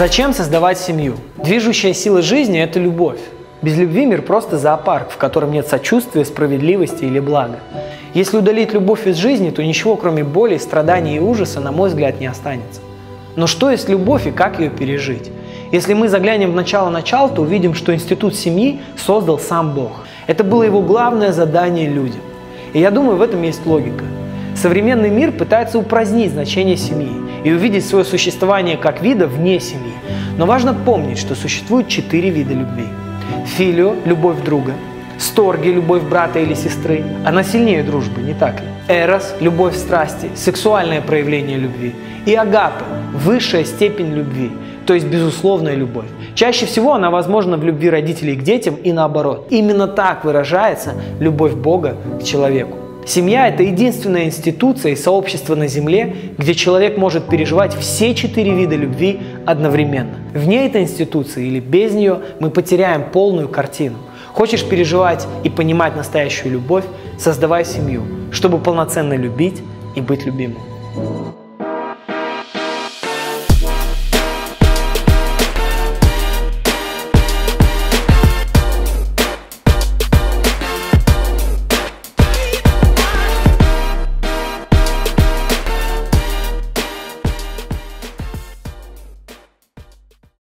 Зачем создавать семью? Движущая сила жизни – это любовь. Без любви мир просто зоопарк, в котором нет сочувствия, справедливости или блага. Если удалить любовь из жизни, то ничего, кроме боли, страданий и ужаса, на мой взгляд, не останется. Но что есть любовь и как ее пережить? Если мы заглянем в начало, то увидим, что институт семьи создал сам Бог. Это было его главное задание людям. И я думаю, в этом есть логика. Современный мир пытается упразднить значение семьи и увидеть свое существование как вида вне семьи. Но важно помнить, что существует 4 вида любви. Филио – любовь друга. Сторги – любовь брата или сестры. Она сильнее дружбы, не так ли? Эрос – любовь страсти, сексуальное проявление любви. И агапе – высшая степень любви, то есть безусловная любовь. Чаще всего она возможна в любви родителей к детям и наоборот. Именно так выражается любовь Бога к человеку. Семья – это единственная институция и сообщество на Земле, где человек может переживать все 4 вида любви одновременно. Вне этой институции или без нее мы потеряем полную картину. Хочешь переживать и понимать настоящую любовь – создавай семью, чтобы полноценно любить и быть любимым.